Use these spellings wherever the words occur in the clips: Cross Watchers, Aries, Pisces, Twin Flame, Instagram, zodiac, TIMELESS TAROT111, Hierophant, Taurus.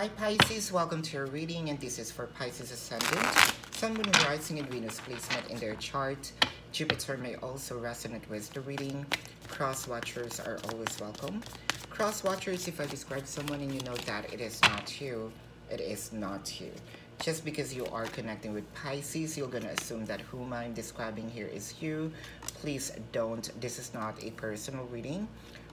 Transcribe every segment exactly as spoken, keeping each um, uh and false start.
Hi Pisces, welcome to your reading, and this is for Pisces Ascendant, Sun, Moon, Rising, and Venus placement in their chart. Jupiter may also resonate with the reading. Cross Watchers are always welcome. Cross Watchers, if I describe someone and you know that it is not you, it is not you. Just because you are connecting with Pisces, you're going to assume that whom I'm describing here is you. Please don't. This is not a personal reading.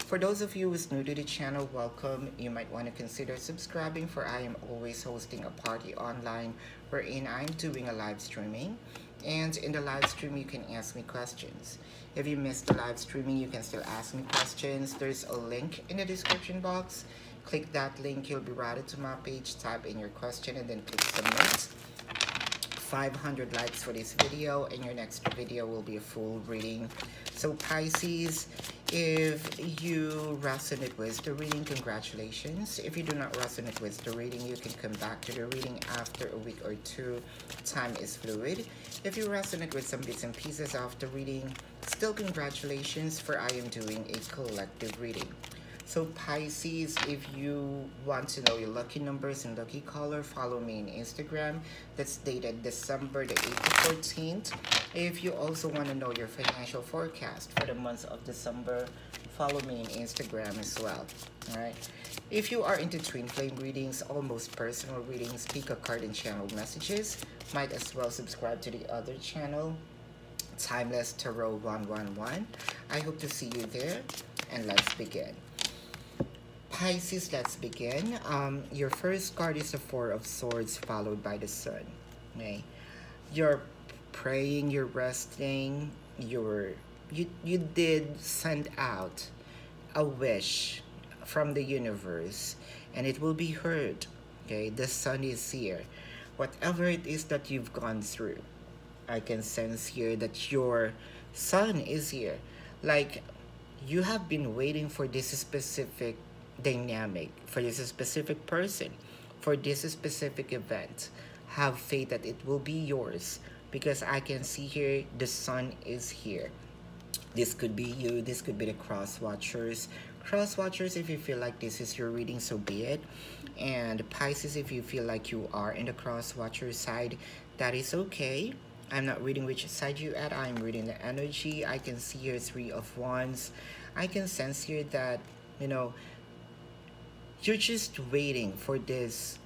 For those of you who's new to the channel, welcome. You might want to consider subscribing, for I am always hosting a party online wherein I'm doing a live streaming. And in the live stream, you can ask me questions. If you missed the live streaming, you can still ask me questions. There's a link in the description box. Click that link, you'll be routed to my page. Type in your question and then click submit. five hundred likes for this video, and your next video will be a full reading. So Pisces, if you resonate with the reading, congratulations. If you do not resonate with the reading, you can come back to the reading after a week or two. Time is fluid. If you resonate with some bits and pieces of the reading, still congratulations, for I am doing a collective reading. So Pisces, if you want to know your lucky numbers and lucky color, follow me on Instagram. That's dated December the eighth to fourteenth. If you also want to know your financial forecast for the month of December, follow me on Instagram as well. All right. If you are into Twin Flame readings, almost personal readings, pick a card and channel messages, might as well subscribe to the other channel, Timeless Tarot one one one. I hope to see you there, and let's begin. Pisces, let's begin. Um, your first card is the Four of Swords, followed by the Sun. Okay, you're praying, you're resting, you're you you did send out a wish from the universe, and it will be heard. Okay, the Sun is here. Whatever it is that you've gone through, I can sense here that your Sun is here. Like, you have been waiting for this specific dynamic, for this specific person, for this specific event. Have faith that it will be yours, because I can see here the Sun is here. This could be you, this could be the Cross Watchers. Cross Watchers, if you feel like this is your reading, so be it. And Pisces, if you feel like you are in the Cross Watchers side, that is okay. I'm not reading which side you at, I'm reading the energy. I can see here Three of Wands. I can sense here that, you know, you're just waiting for this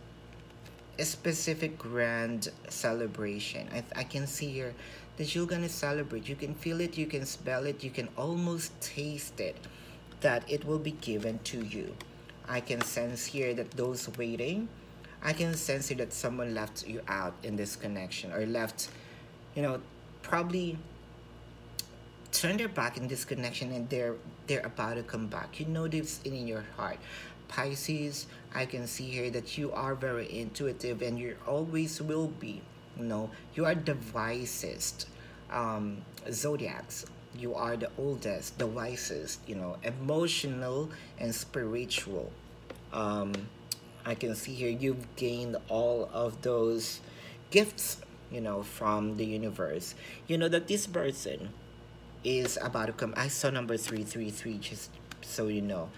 specific grand celebration. I, I can see here that you're gonna celebrate. You can feel it, you can smell it, you can almost taste it, that it will be given to you. I can sense here that those waiting, I can sense here that someone left you out in this connection, or left, you know, probably turned their back in this connection, and they're, they're about to come back. You know this in your heart. Pisces, I can see here that you are very intuitive, and you always will be. You know, you are the wisest um, zodiacs. You are the oldest, the wisest, you know, emotional and spiritual. Um, I can see here you've gained all of those gifts, you know, from the universe. You know that this person is about to come. I saw number three three three, just so you know.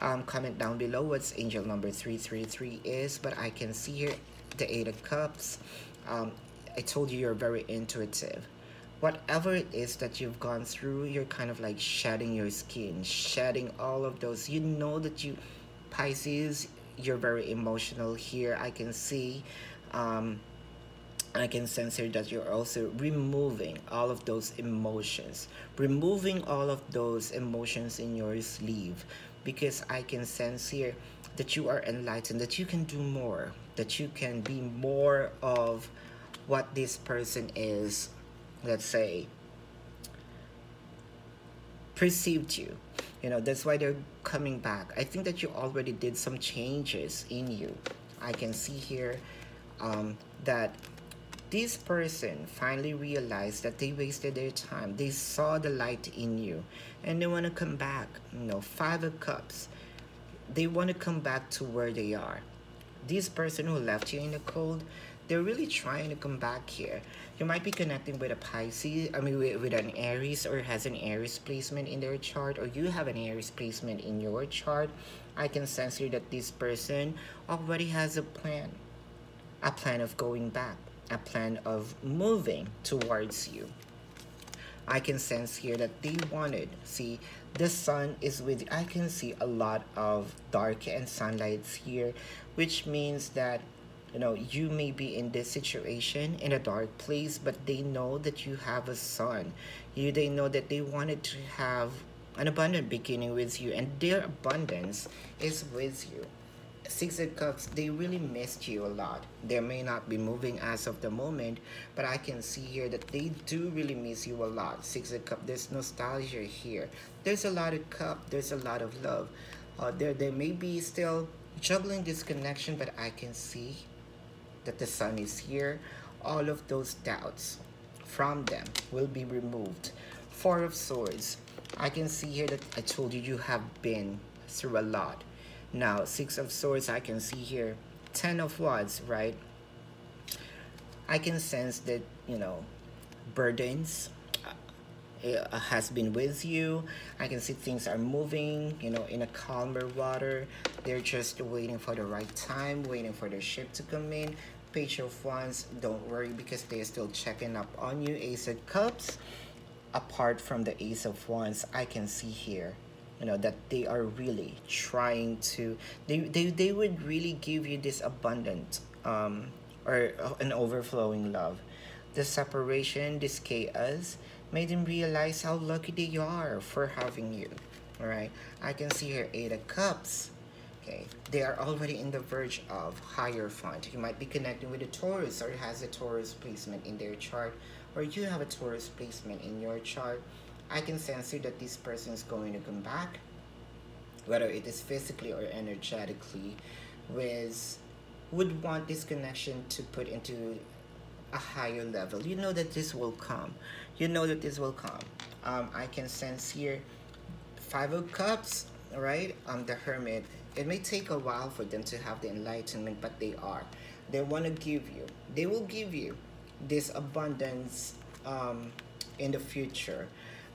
Um, comment down below what's angel number three three three is, but I can see here the Eight of Cups. Um, I told you you're very intuitive. Whatever it is that you've gone through, you're kind of like shedding your skin, shedding all of those. You know that you, Pisces, you're very emotional here. I can see, um, I can sense here that you're also removing all of those emotions, removing all of those emotions in your sleeve. Because I can sense here that you are enlightened, that you can do more, that you can be more of what this person is, let's say, perceived you. You know, that's why they're coming back. I think that you already did some changes in you. I can see here um, that this person finally realized that they wasted their time. They saw the light in you, and they want to come back. You know, Five of Cups. They want to come back to where they are. This person who left you in the cold, they're really trying to come back here. You might be connecting with a Pisces, I mean with, with an Aries, or has an Aries placement in their chart, or you have an Aries placement in your chart. I can sense here that this person already has a plan. A plan of going back. A plan of moving towards you. I can sense here that they wanted, see, the sun is with, I can see a lot of dark and sunlights here, which means that, you know, you may be in this situation in a dark place, but they know that you have a sun. You, they know that they wanted to have an abundant beginning with you, and their abundance is with you. Six of Cups, they really missed you a lot. They may not be moving as of the moment, but I can see here that they do really miss you a lot. Six of Cups, there's nostalgia here. There's a lot of cup, there's a lot of love. Uh, there, they may be still juggling this connection, but I can see that the sun is here. All of those doubts from them will be removed. Four of Swords, I can see here that I told you you have been through a lot. Now, Six of Swords, I can see here, Ten of Wands, right? I can sense that, you know, burdens uh, has been with you. I can see things are moving, you know, in a calmer water. They're just waiting for the right time, waiting for the ship to come in. Page of Wands, don't worry because they're still checking up on you. Ace of Cups, apart from the Ace of Wands, I can see here, you know, that they are really trying to, they, they, they would really give you this abundant um, or uh, an overflowing love. The separation, this chaos, made them realize how lucky they are for having you, all right? I can see here Eight of Cups, okay? They are already in the verge of Hierophant. You might be connecting with a Taurus or has a Taurus placement in their chart, or you have a Taurus placement in your chart. I can sense you that this person is going to come back, whether it is physically or energetically, with, would want this connection to put into a higher level. You know that this will come. You know that this will come. Um, I can sense here Five of Cups, right? Um, the Hermit. It may take a while for them to have the enlightenment, but they are. They want to give you. They will give you this abundance um, in the future.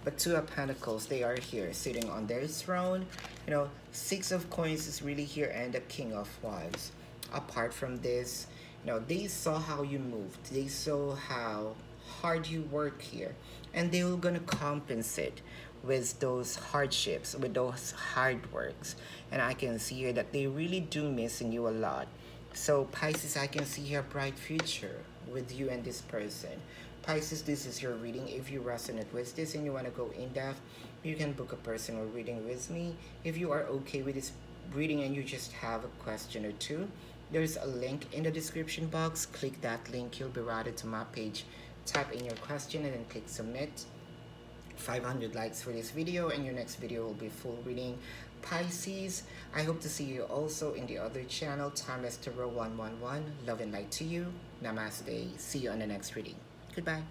But Two of Pentacles, they are here, sitting on their throne. You know, Six of Coins is really here, and the King of Wands. Apart from this, you know, they saw how you moved. They saw how hard you work here. And they were going to compensate with those hardships, with those hard works. And I can see here that they really do missing you a lot. So, Pisces, I can see here a bright future with you and this person. Pisces, this is your reading. If you resonate with this and you want to go in depth, you can book a personal reading with me. If you are okay with this reading and you just have a question or two, there's a link in the description box. Click that link. You'll be routed to my page. Type in your question and then click submit. five hundred likes for this video, and your next video will be full reading. Pisces, I hope to see you also in the other channel, Timeless Tarot one one one. Love and light to you. Namaste. See you on the next reading. Goodbye.